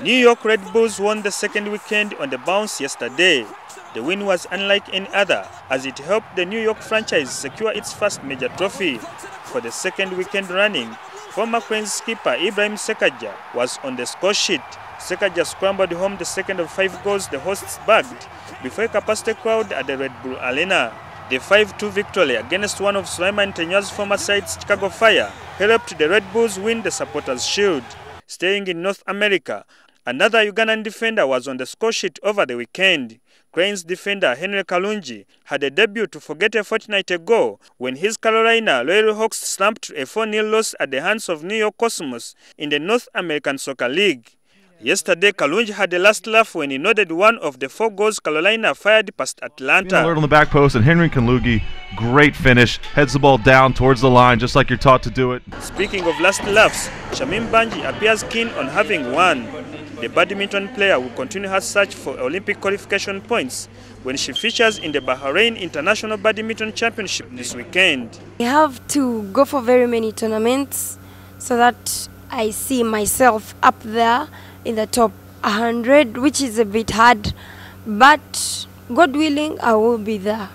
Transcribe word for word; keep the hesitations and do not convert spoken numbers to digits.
New York Red Bulls won the second weekend on the bounce yesterday. The win was unlike any other, as it helped the New York franchise secure its first major trophy. For the second weekend running, former Cranes keeper Ibrahim Sekagya was on the score sheet. Sekagya scrambled home the second of five goals the hosts bagged before a capacity crowd at the Red Bull Arena. The five two victory against one of Sulaiman Tenya's former sides, Chicago Fire, helped the Red Bulls win the Supporters' Shield. Staying in North America, another Ugandan defender was on the score sheet over the weekend. Cranes defender Henry Kalungi had a debut to forget a fortnight ago when his Carolina Royal Hawks slumped a four nil loss at the hands of New York Cosmos in the North American Soccer League. Yesterday, Kalungi had the last laugh when he nodded one of the four goals Carolina fired past Atlanta. Alert on the back post, and Henry Kalungi, great finish, heads the ball down towards the line, just like you're taught to do it. Speaking of last laughs, Shamim Banji appears keen on having one. The badminton player will continue her search for Olympic qualification points when she features in the Bahrain International Badminton Championship this weekend. I have to go for very many tournaments so that I see myself up there in the top one hundred, which is a bit hard, but God willing, I will be there.